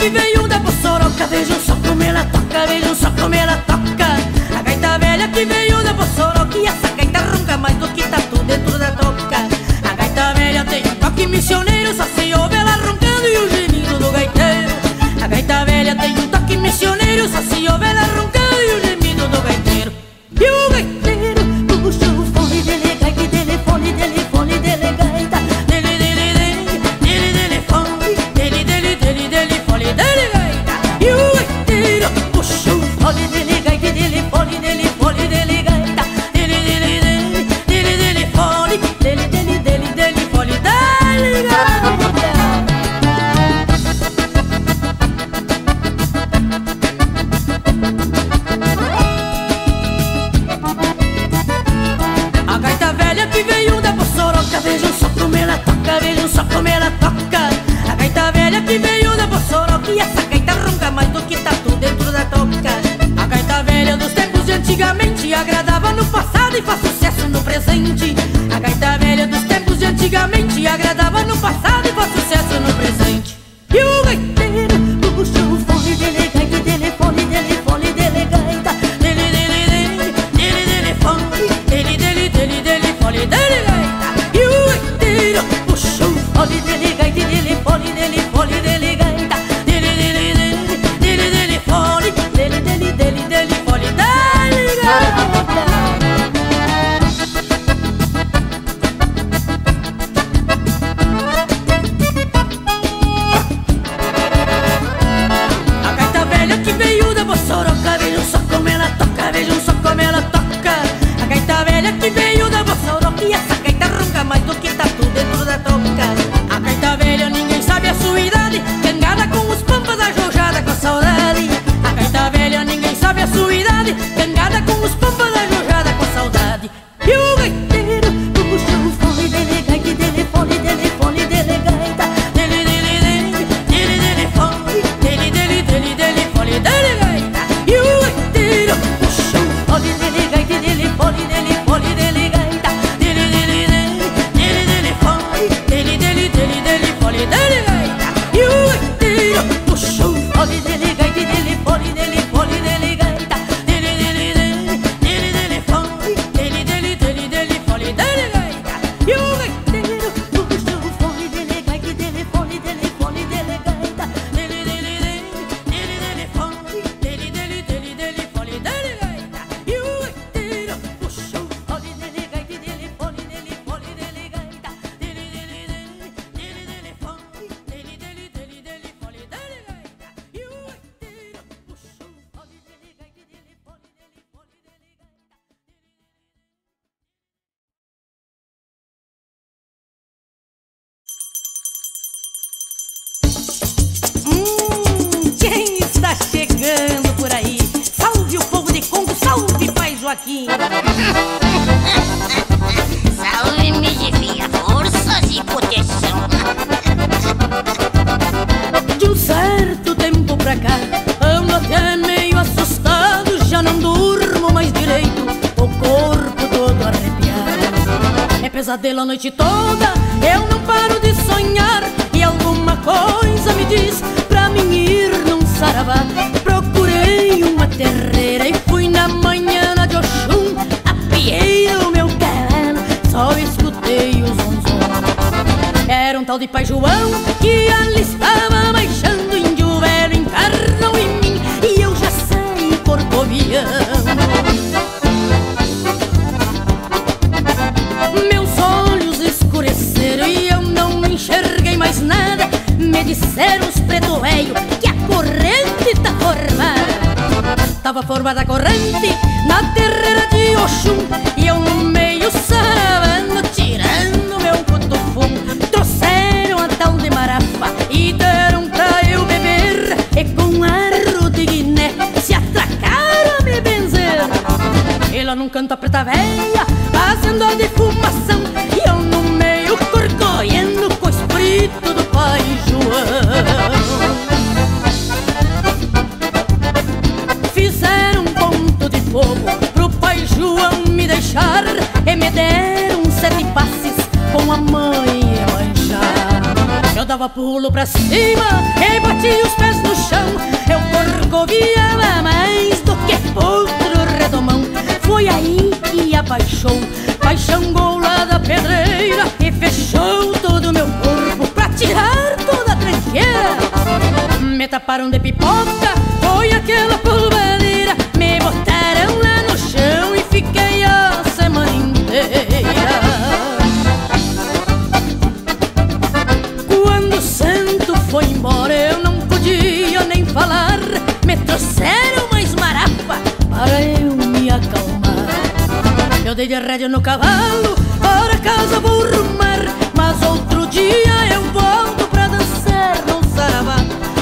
Que veio da Bossoroca, vejam só como ela toca, vejam só como ela toca. A gaita velha que veio da Bossoroca, e essa gaita ronca mais do que tatu dentro da toca. A gaita velha tem um toque missioneiro, só se ouve ela roncando e o gemido do gaiteiro. A gaita velha tem um toque missioneiro, só se ouve ela roncando e o gemido do gaiteiro. E o gaiteiro puxa o fone dele, gaita e telefone dele. A gaita velha que veio da Bossoroca, vejam só como ela toca, vejam só como ela toca. A gaita velha que veio da Bossoroca, e essa gaita ronca mais do que tatu dentro da toca. A gaita velha dos tempos de antigamente agradava no passado e faz sucesso no presente. A gaita velha dos tempos de antigamente agradava no passado e faz sucesso no presente. E o gaiteiro puxa o fone dele, gaita e telefone dele, fone dele, gaita dele, dele, dele, dele, telefone dele, dele, dele, dele, fone dele, gaita. E o gaiteiro puxa o fone dele, gaita e telefone dele, fone dele, gaita dele, dele, dele, dele, dele, fone dele, dele, dele, dele, fone dele, gaita. Vejam só como ela toca, vejam só como ela toca. A gaita velha que veio da Bossoroca, e essa gaita ronca mais do que tatu dentro da toca. A gaita velha ninguém sabe a sua idade, cangada com os pampas, ajoujada com a saudade. A gaita velha ninguém sabe a sua idade, cangada com os pampas, ajoujada com a saudade. E o gaiteiro puxa o fone dele, gaita e telefone dele, fone dele, gaita dele, dele, dele, dele, dele, fone dele, dele, dele, dele, fone dele, gaita. Quem está chegando por aí? Salve o povo de Congo, salve Pai Joaquim. Salve-me de minha forças e proteção. De um certo tempo pra cá, ando até meio assustado, já não durmo mais direito, o corpo todo arrepiado. É pesadelo a noite toda, eu não paro de sonhar, e alguma coisa me diz pra mim ir num saravá. Procurei uma terreira e fui na manhã de Oxum, apiei o meu cavalo, só escutei o zonzon. Era um tal de Pai João que ali estava baixando, índio velho encarnou em mim e eu já saí corcoviano. Meus olhos escureceram e eu não enxerguei mais nada. Me disseram os preto velho que a corrente tá formada. Tava formada a corrente na terreira de Oxum, e eu no meio saravando, tirando meu cutufumo. Trouxeram a tal de marafa e deram pra eu beber, e com arro de Guiné se atracaram a me benzer. Ela não canta preta velha, fazendo a diferença, dava pulo pra cima e batia os pés no chão. Eu gorgoviava mais do que outro redomão. Foi aí que abaixou, paixão gola da pedreira, e fechou todo o meu corpo pra tirar toda a tranqueira. Me taparam de pipoca, foi aquela polvadeira, me botaram lá no chão e fiquei a semana inteira. Quando o santo foi embora eu não podia nem falar, me trouxeram mais marapa para eu me acalmar. Eu dei de rédea no cavalo, para casa vou rumar, mas outro dia eu volto pra dançar num saravá.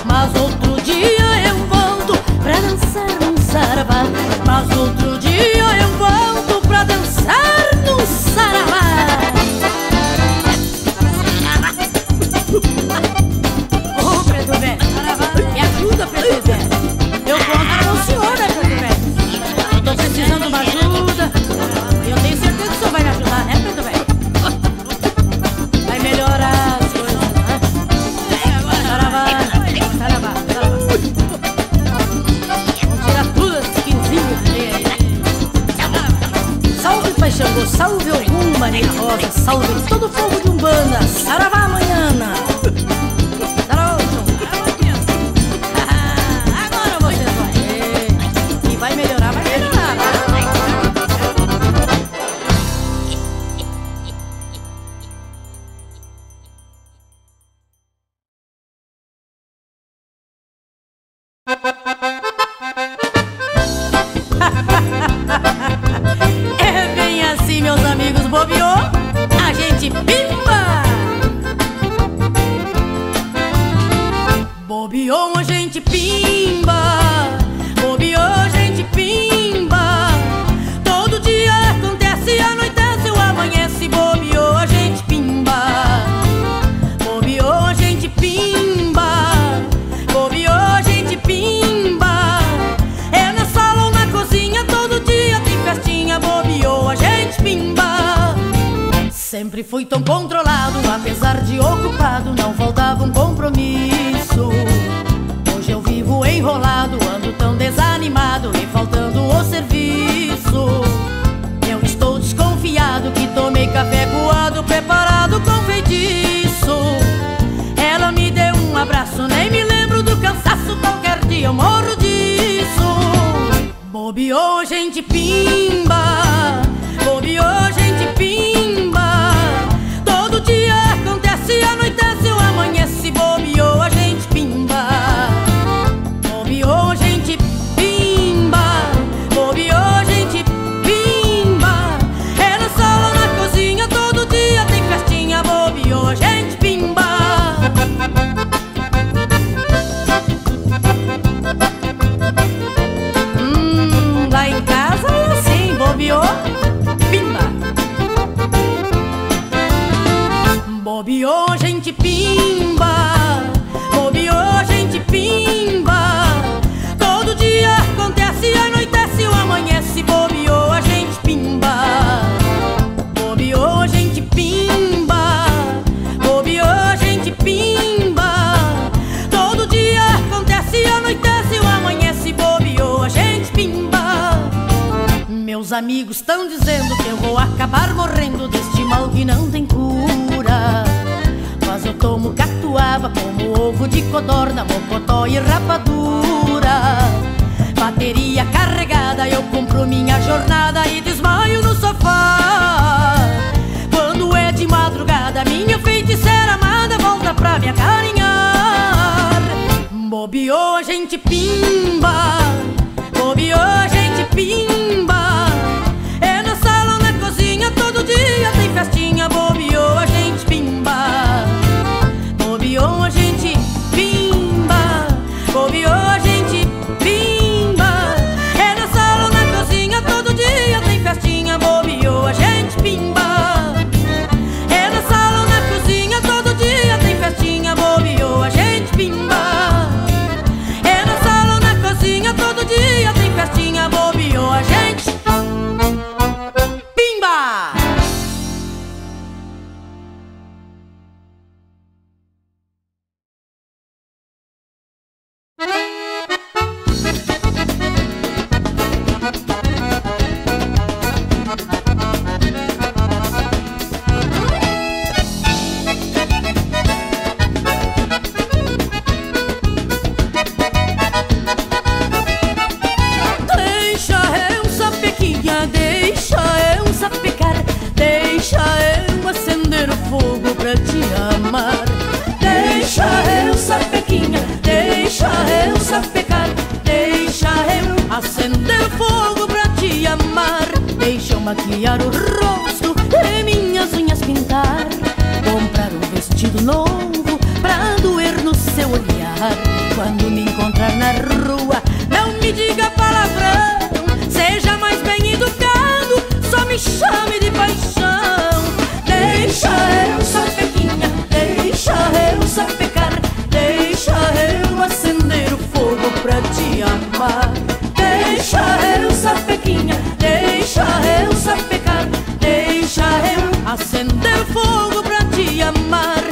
Mas outro dia eu volto pra dançar num saravá. Mas outro dia eu volto pra dançar num saravá. Ô, oh, Preto Velho, me ajuda, Preto Velho. Eu conto com o senhor, né, Preto Velho? Eu tô precisando de uma ajuda. Eu tenho certeza que o senhor vai me ajudar, né, Preto Velho? Vai melhorar as coisas, né? Saravá. Xangô, salve Ogum, Maria Rosa, salve todo o povo de Umbanda, saravá manhana. Agora você vai, e vai melhorar, vai melhorar. Fui tão controlado, apesar de ocupado, não faltava um compromisso. Hoje eu vivo enrolado, ando tão desanimado e faltando o serviço. Eu estou desconfiado que tomei café coado, preparado com feitiço. Ela me deu um abraço, nem me lembro do cansaço, qualquer dia eu morro disso. Bobeou, gente pimba, bobeou, gente pimba. Todo dia acontece, anoitece, eu amanhece, bobeou, a gente pimba. Bobeou, gente pimba, bobeou, gente pimba. É na sala, na cozinha, todo dia tem festinha, bobeou, a gente pimba. Lá em casa é assim, bobeou, pimba. Bobeou, gente pimba, bobeou, gente pimba. Todo dia acontece, anoitece, o amanhece, bobeou, a gente pimba. Bobeou, gente pimba, bobeou, gente pimba. Todo dia acontece, anoitece, o amanhece, bobeou, a gente pimba. Meus amigos estão dizendo que eu vou acabar morrendo deste mal que não tem cura. Mas eu tomo catuaba, como ovo de codorna, mocotó e rapadura. Bateria carregada, eu cumpro minha jornada e desmaio no sofá. Quando é de madrugada, minha feiticeira amada volta pra me acarinhar. Bobeou, a gente pimba, bobeou, a gente pimba. É na sala, na cozinha, todo dia tem festinha, bobeou, a gente pimba. Bobeou, a gente pimba, bobeou, a gente pimba. É na sala, na cozinha, todo dia tem festinha, bobeou, a gente pimba. É na sala, na cozinha, todo dia tem festinha, bobeou, a gente pimba. É na sala, na maquiar o rosto e minhas unhas pintar, comprar um vestido novo pra doer no seu olhar. Quando me encontrar na rua, não me diga palavrão, seja mais bem educado, só me chame de paixão. Deixa eu só pequinha, deixa eu só pecar, deixa eu acender o fogo pra te amar. Deixa eu só pequinha, deixa eu só pecar, deixa eu acender o fogo pra te amar.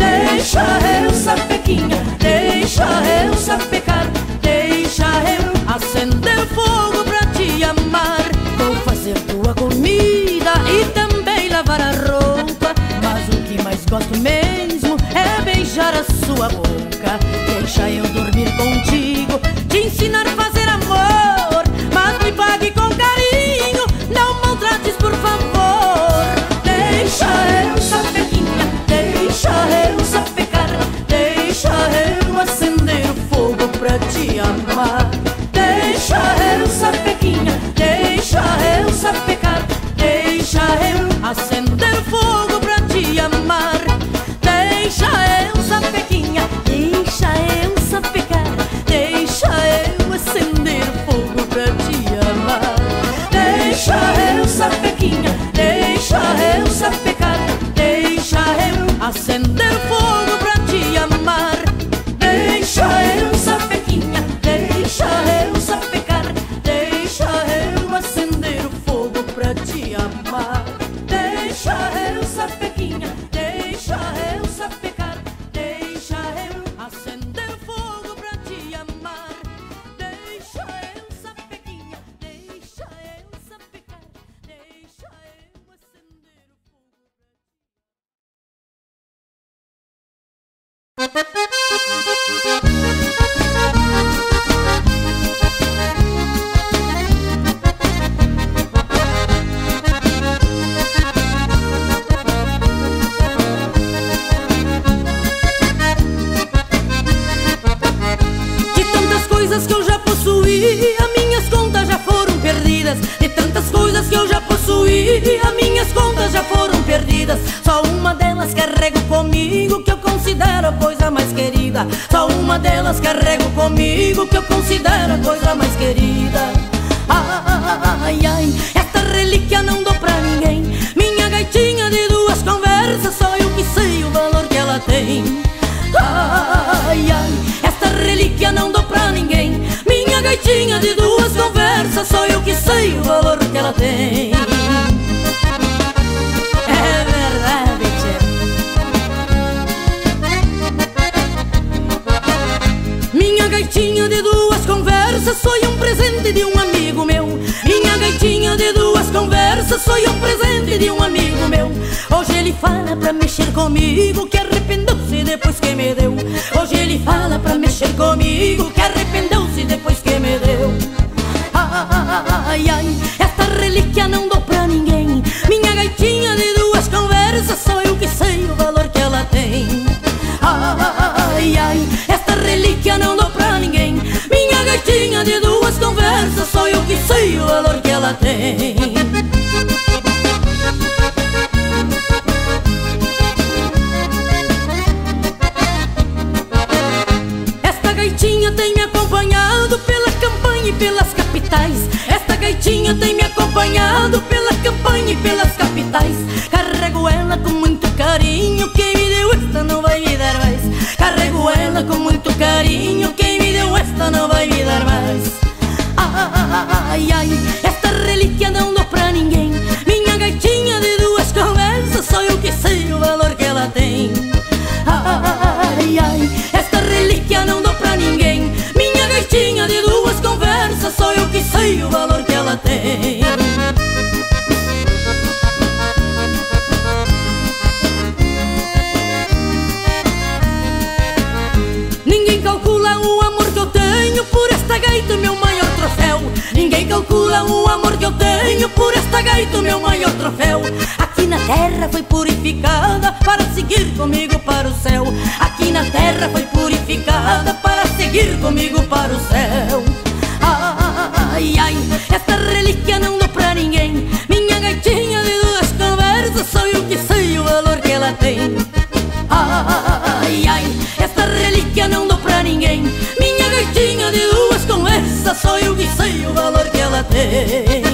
Deixa eu só pequinha, deixa eu só pecar, deixa eu acender o fogo pra te amar. Vou fazer tua comida e também lavar a roupa, mas o que mais gosto mesmo é beijar a sua boca. Deixa eu dormir contigo, te ensinar a fazer amor, mas me pague com carinho, não maltrates por favor. Deixa eu só pequinha, deixa eu só pequinha, deixa eu acender o fogo pra te amar. Deixa eu só pequinha, deixa eu só pecar, deixa eu acender o fogo pra te amar. Deixa eu só pequinha, deixa eu só pecar, deixa eu acender o fogo pra te amar. Deixa eu só pequinha, deixa eu só pecar, deixa eu acender o fogo pra te amar. Deixa eu só pequinha, deixa eu só pecar, deixa eu acender o fogo pra te amar. Deixa eu só pequinha, deixa eu só pecar, deixa eu acender o fogo pra te amar. Deixa eu só pequinha, deixa eu só pecar, deixa eu acender o fogo pra te amar. De tantas coisas que eu já possuí, minhas contas já foram perdidas. De tantas coisas que eu já possuí, minhas contas já foram perdidas. Só uma delas carrego comigo, que eu considero a coisa mais querida. Só uma delas carrego comigo, que eu considero a coisa mais querida. Ai, ai, esta relíquia não dou pra ninguém. Minha gaitinha de duas conversas, só eu que sei o valor que ela tem. Ai, ai, esta relíquia não dou pra ninguém. Minha gaitinha de duas conversas, só eu que sei o valor que ela tem. Minha gaitinha de duas conversas foi um presente de um amigo meu. Minha gaitinha de duas conversas foi um presente de um amigo meu. Hoje ele fala pra mexer comigo, que arrependeu-se depois que me deu. Hoje ele fala pra mexer comigo, que arrependeu-se depois que me deu. Ai, ai, esta relíquia não dou pra ninguém. Minha gaitinha de duas conversas, só eu que sei o valor que ela tem. Ai, ai, esta relíquia não dou pra ninguém. Minha gaitinha de duas conversas, só eu que sei o valor que ela tem. Esta gaitinha tem me acompanhado pela campanha e pelas capitais. Esta gaitinha tem me acompanhado pela campanha e pelas capitais. Carrego ela com muito carinho, quem me deu esta não vai me dar mais. Carrego ela com muito carinho, quem me deu esta não vai me dar mais. Ai, ai, esta relíquia não dou pra ninguém. Minha gaitinha de duas conversas, só eu que sei o valor que ela tem. Ai, ai, esta relíquia não dou pra ninguém. Minha gaitinha de duas conversas, só eu que sei o valor que ela tem. dão o amor que eu tenho. Por esta gaita o meu maior troféu. Aqui na terra foi purificada para seguir comigo para o céu. Aqui na terra foi purificada para seguir comigo para o céu. Ai, ai, esta relíquia não dou pra ninguém. Minha gaitinha de duas conversas, sou eu que sei o valor que ela tem. Ai, ai, esta relíquia não dou pra ninguém. Minha gaitinha de duas conversas, sou eu que sei o valor que ela tem.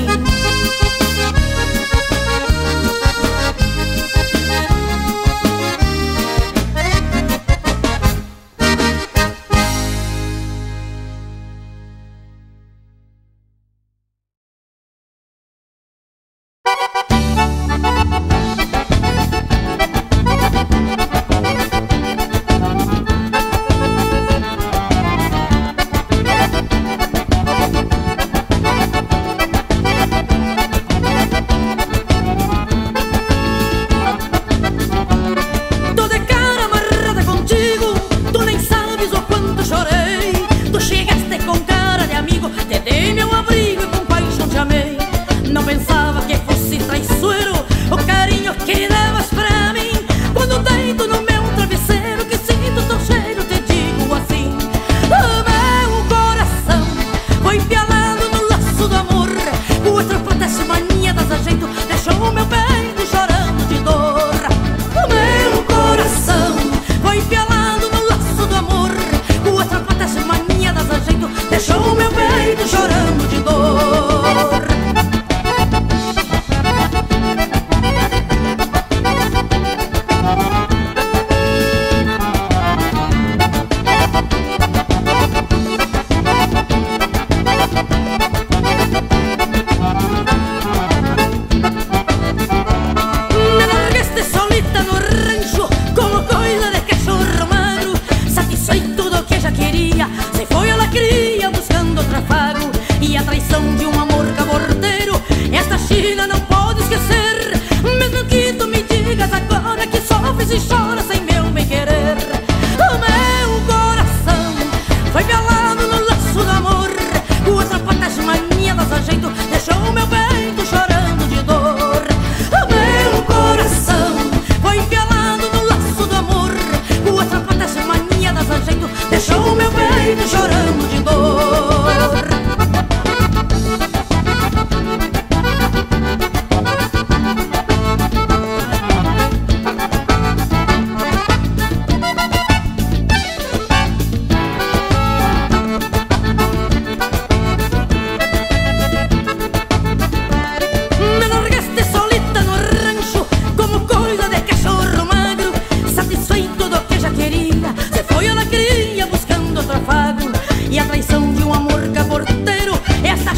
Esta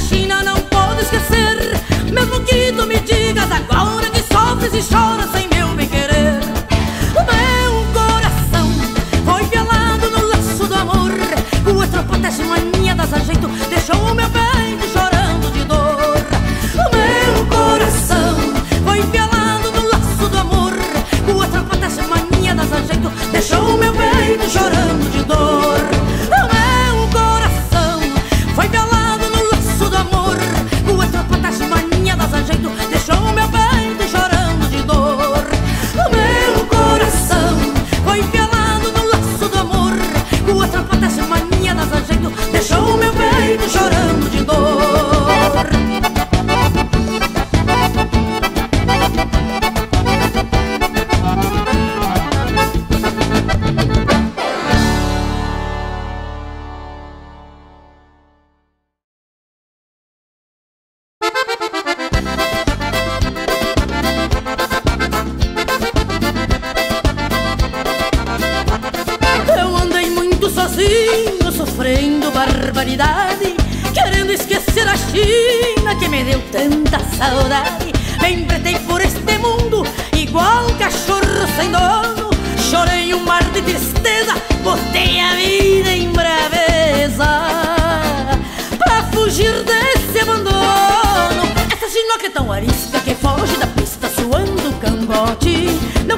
chinoca tão arisca que foge da pista suando cangote. Não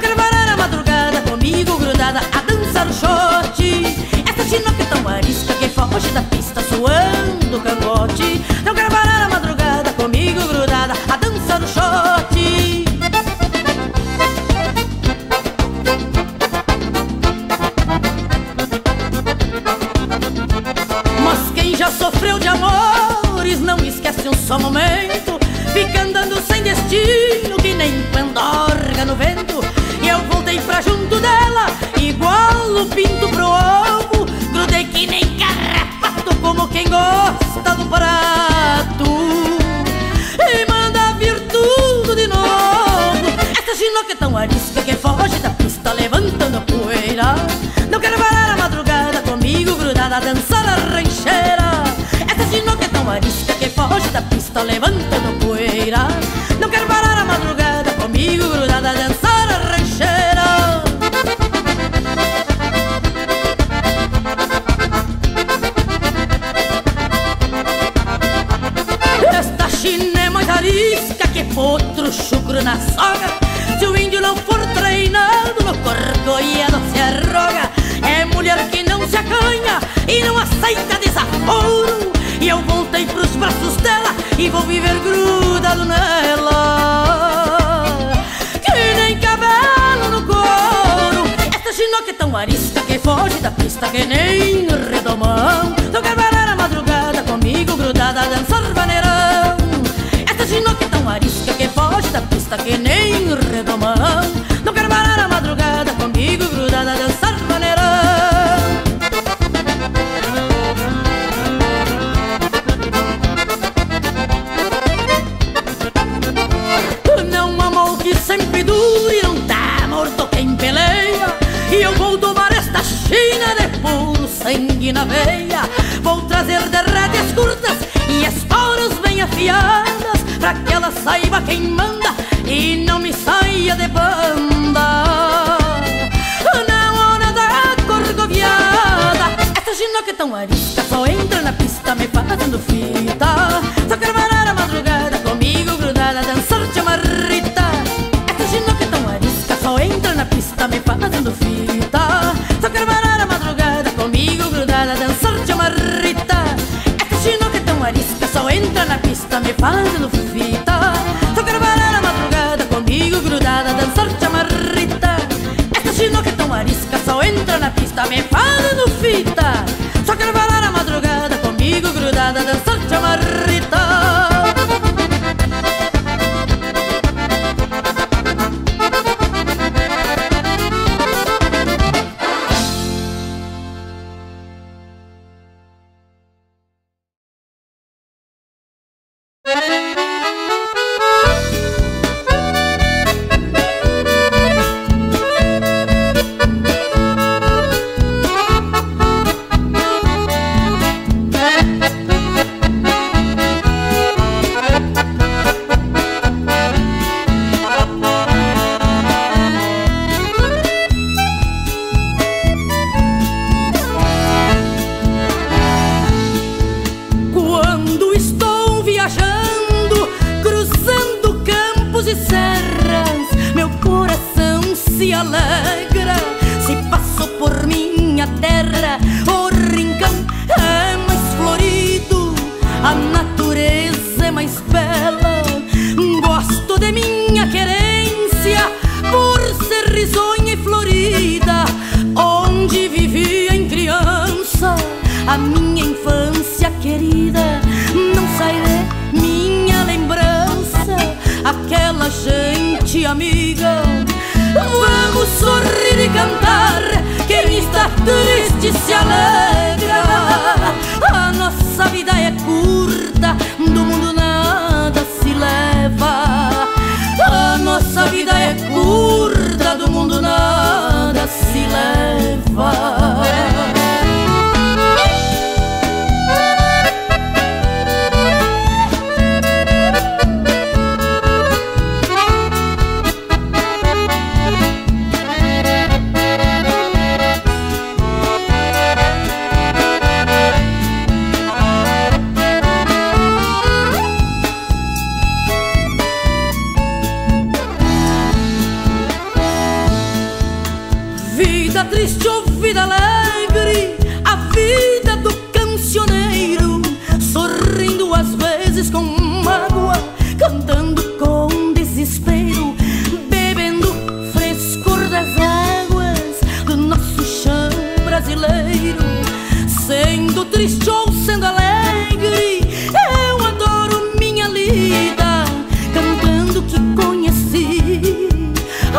quer parar a madrugada do pinto pro ovo, grudei que nem carrapato, como quem gosta do prato. E manda vir tudo de novo, essa ginoca é tão arisca que foge da pista levantando a poeira. Não quero parar a madrugada comigo grudada a dançar a rancheira. Essa ginoca é tão arisca que foge da pista levantando a poeira. Não quero parar a madrugada comigo grudada a dançar a rancheira. Esta china é mais arisca que potro chucro na soga. Se o índio não for treinado no corcoeado se arroga. É mulher que não se acanha e não aceita desaforo. E eu voltei pros braços dela e vou viver grudado nela, que nem cabelo no couro. Esta ginoca é tão arisca que foge da pista que nem redomão. Não quer parar a madrugada comigo grudada a dançar vaneirão. Esta ginoca é tão arisca que foge da pista que nem redomão. Não quer parar a madrugada comigo grudada a dançar vaneirão. Sempre duro e não tá morto quem peleia. E eu vou domar esta china de puro sangue na veia. Vou trazer derretes curtas e esporos bem afiadas, pra que ela saiba quem manda e não me saia de banda. Na hora da corcoviada, esta ginoca é tão arisca só entra na pista me fazendo fita. Só quero parar a madrugada comigo grudada a dançar de marrita. Só entra na pista me fazendo fita. Só quero parar a madrugada comigo grudada a dançar de marrita. Esta ginoca é tão arisca, só entra na pista me fazendo fita. Só quero parar a madrugada comigo grudada a dançar de marrita. Esta ginoca é tão arisca, só entra na pista me fazendo fita. Só quero parar a madrugada comigo grudada a dançar de marrita.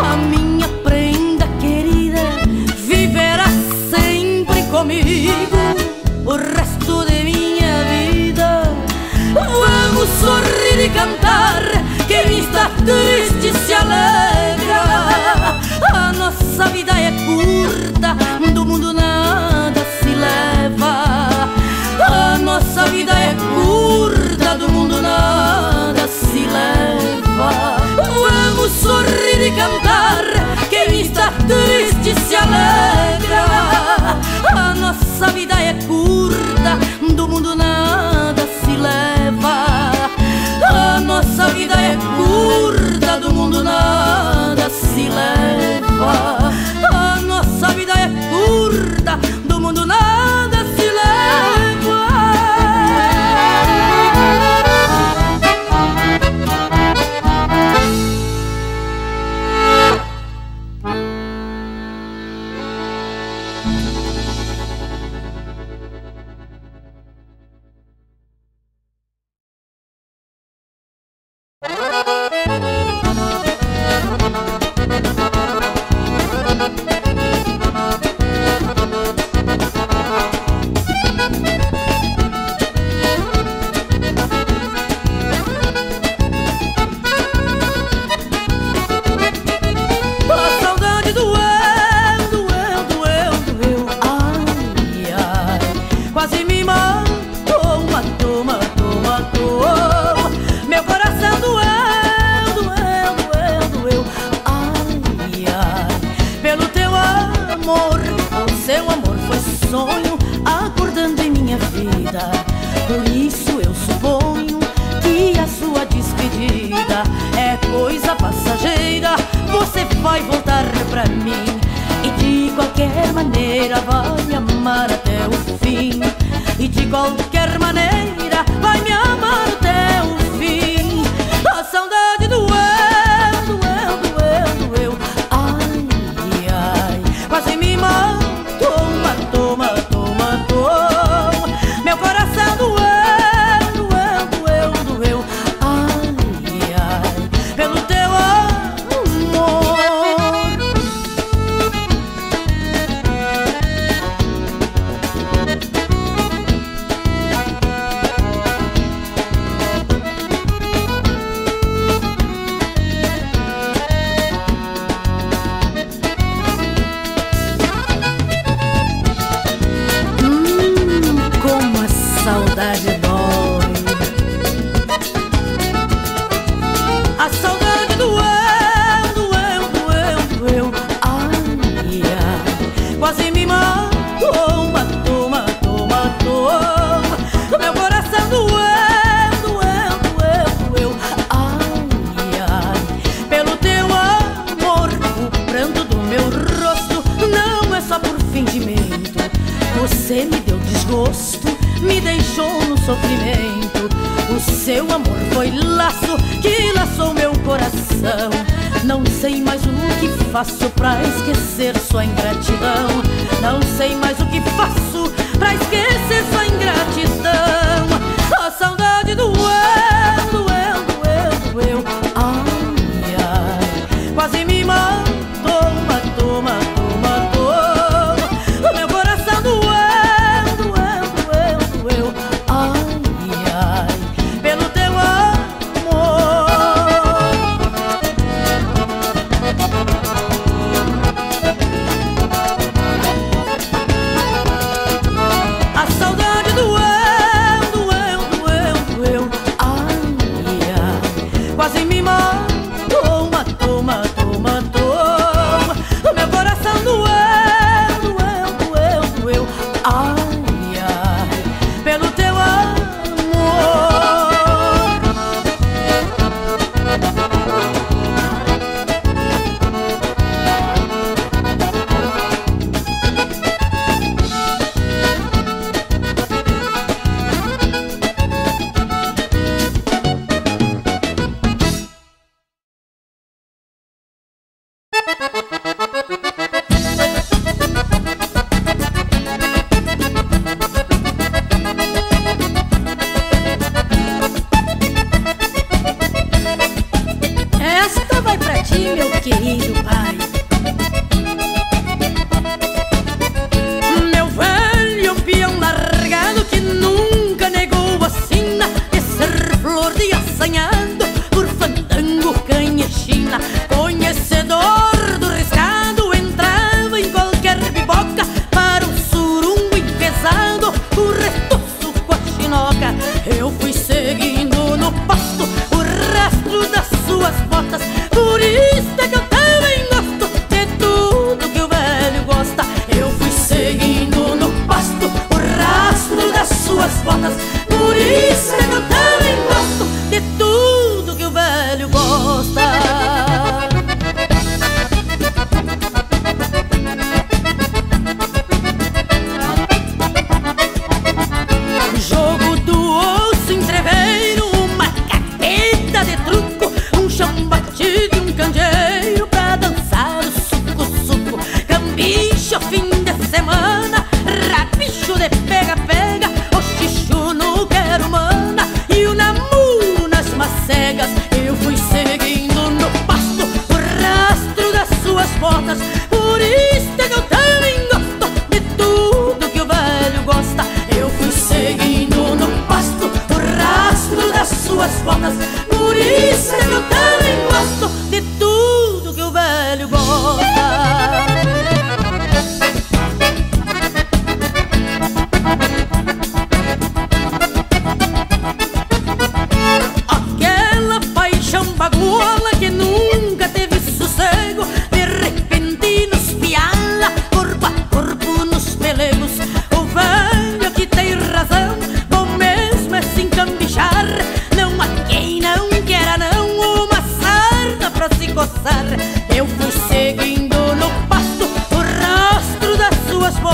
A minha prenda querida viverá triste se alegra. A nossa vida é curta, do mundo nada se leva. A nossa vida é curta, do mundo nada se leva. Vamos sorrir e cantar, quem está triste se alegra. A nossa vida é curta, do mundo nada se leva. A nossa vida é curta, do mundo nada se leva. A nossa vida é curta, do mundo nada se leva.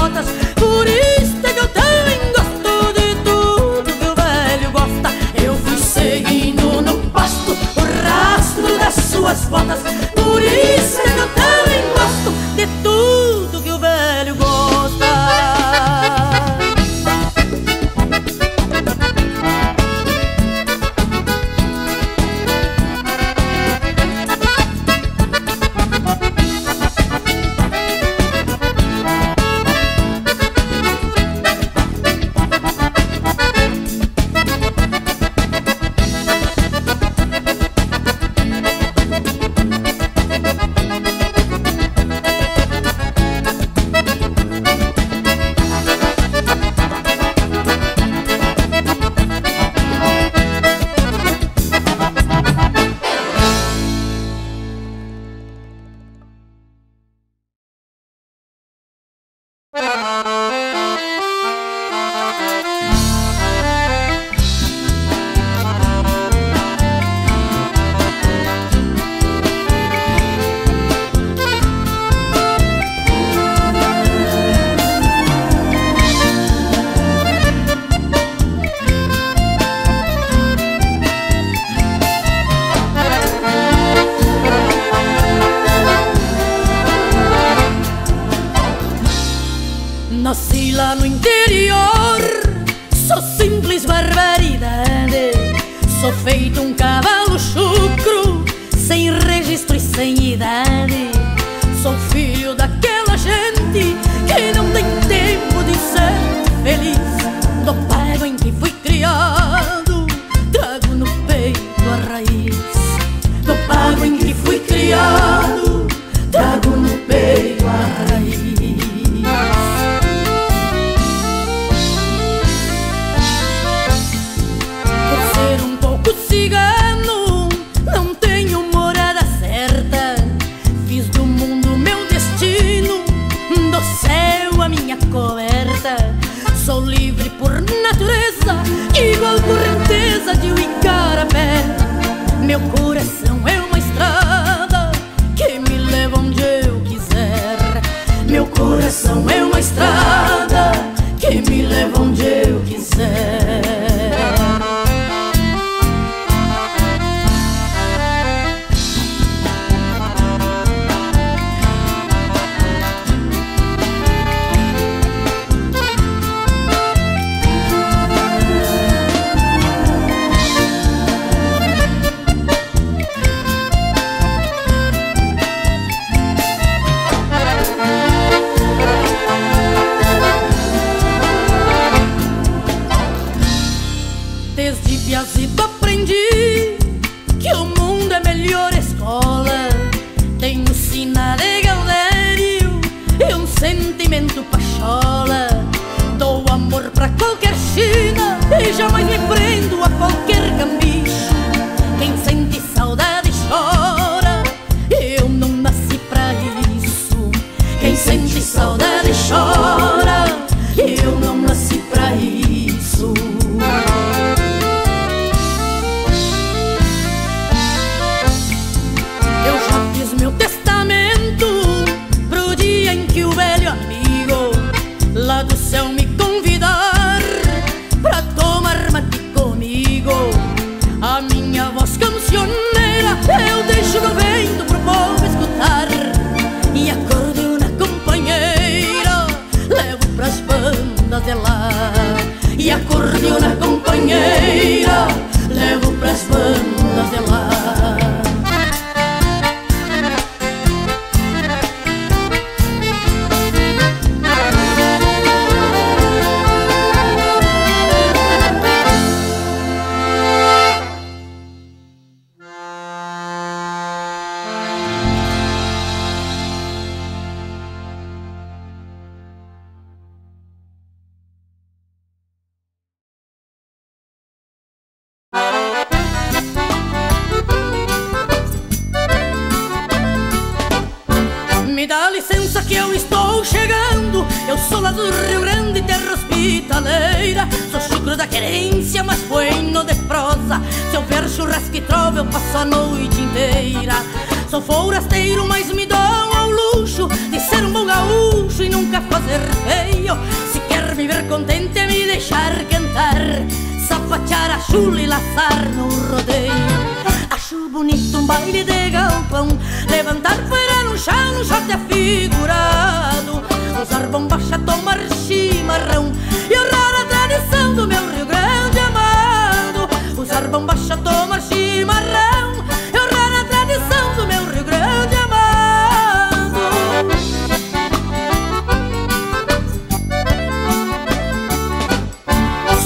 botas. Por isso é que eu também gosto de tudo que o velho gosta. Eu fui seguindo no pasto o rastro das suas botas. Por isso é que eu também gosto de tudo que o velho gosta. Nasci lá no interior, sou simples barbaridade. Sou feito um cavalo chucro, sem registro e sem idade. Sou filho daquela gente que não tem tempo de ser feliz. Do pago em que fui criado, trago no peito a raiz. Do pago em que fui criado, trago no peito a raiz. Sou livre por natureza, igual correnteza de um igarapé. Meu coração é uma estrada que me leva onde eu quiser. Meu coração é uma estrada que me leva onde eu quiser. E jamais me prendo a qualquer cambicho. Quem sente saudade chora, eu não nasci pra isso. Quem sente saudade chora, eu não nasci pra isso. Eu já fiz meu testamento pro dia em que o velho amigo lá do céu me convidar pra tomar mate comigo. A minha voz cancioneira eu deixo no vento pro povo escutar. E a cor na companheira levo pras bandas de lá. E a cor na companheira levo pras bandas de lá. Me dá licença que eu estou chegando. Eu sou lá do Rio Grande, terra hospitaleira. Sou chucro da querência, mas bueno de prosa. Se eu ver churrasco e trova, eu passo a noite inteira. Sou forasteiro, mas me dou ao luxo de ser um bom gaúcho e nunca fazer feira. ficar azul e laçar no rodeio. Acho bonito um baile de galpão, levantar poeira no chão, no short afigurado, usar bombacha, tomar chimarrão, e honrar a tradição do meu Rio Grande amado. Usar bombacha, tomar chimarrão, e honrar a tradição do meu Rio Grande amado.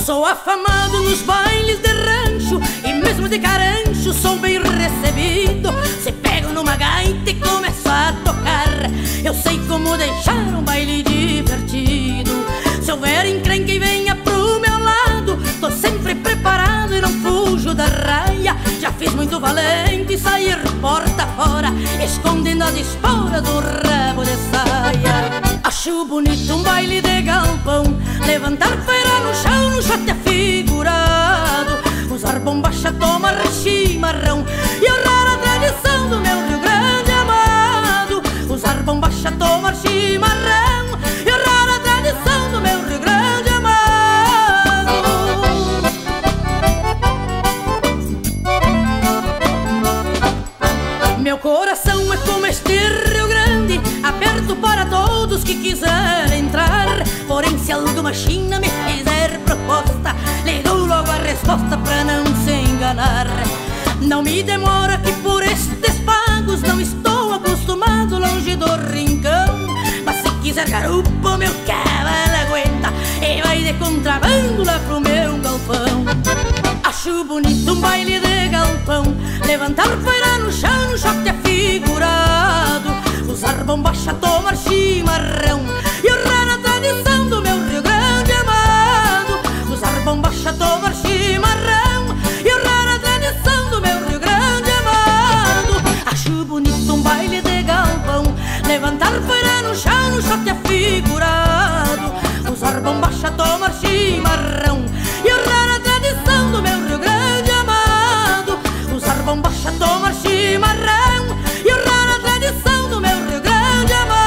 Sou afamado nos bailes de rancho e mesmo de carancho sou bem recebido. Se pego numa gaita e começo a tocar, eu sei como deixar um baile divertido. Se houver encrenca e venha pro meu lado, tô sempre preparado e não fujo da raia. Já fiz muito valente sair porta fora, escondendo as esporas do rabo de saia. Acho bonito um baile de galpão, levantar poeira no chão, no short afigurado, usar bombacha, tomar chimarrão, e honrar a tradição do meu Rio Grande amado. Usar bombacha, tomar chimarrão, e honrar a tradição do meu Rio Grande amado. Meu coração é como este Rio Grande, aberto para todos que quiser entrar. Porém, se alguma china me fizer proposta, lhe dou logo a resposta pra não se enganar. Não me demora que por estes pagos não estou acostumado, longe do rincão. Mas se quiser garupa, meu cavalo aguenta e vai de contrabando lá pro meu galpão. Acho bonito um baile de galpão, levantar poeira no chão, no short afigurado, usar bombacha, tomar chimarrão, e honrar a tradição do meu Rio Grande amado. Usar bombacha, tomar chimarrão, e honrar a tradição do meu Rio Grande amado. Acho bonito um baile de galpão, levantar poeira no chão, no short afigurado, usar bombacha, tomar chimarrão, e honrar a tradição do meu Rio Grande amado. Usar bombacha, tomar chimarrão, e honrar a tradição do meu Rio Grande amado.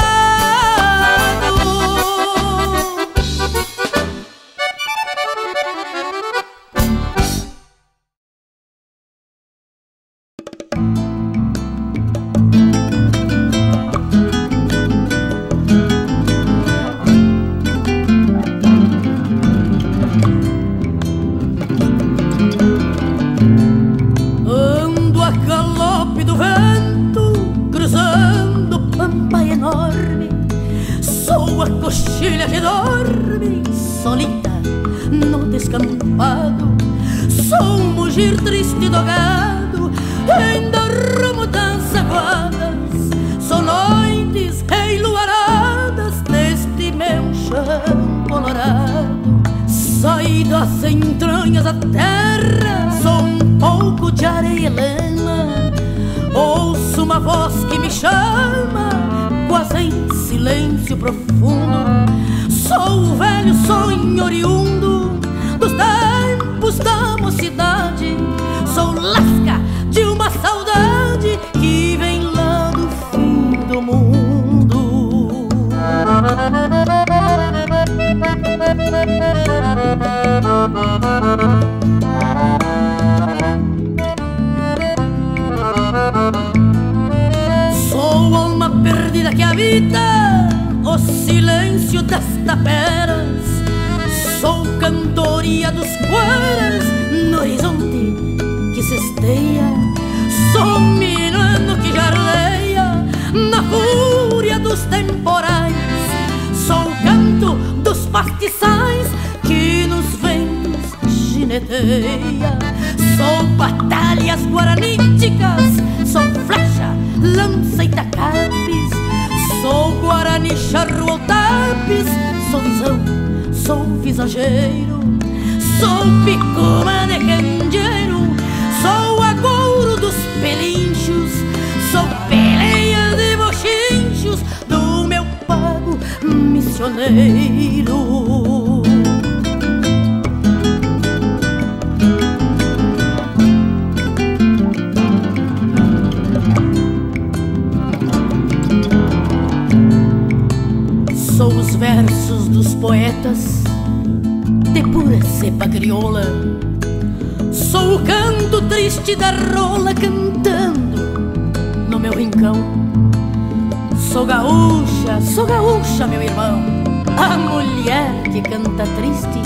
Versos dos poetas de pura cepa crioula, Sou o canto triste da rola cantando no meu rincão. Sou gaúcha, meu irmão, a mulher que canta triste.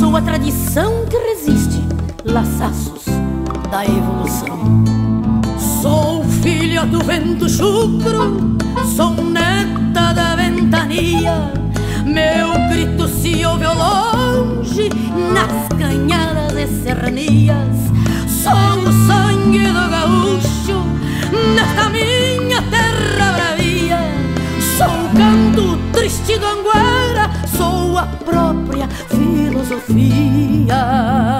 Sou a tradição que resiste laçaços da evolução. Sou filha do vento chucro, sou neta da ventania. Meu grito se ouve ao longe, nas canharas e serranias. Sou o sangue do gaúcho, nesta minha terra bravia. Sou o canto triste do Anguera, sou a própria filosofia.